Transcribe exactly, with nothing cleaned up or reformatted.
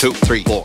two, three, four.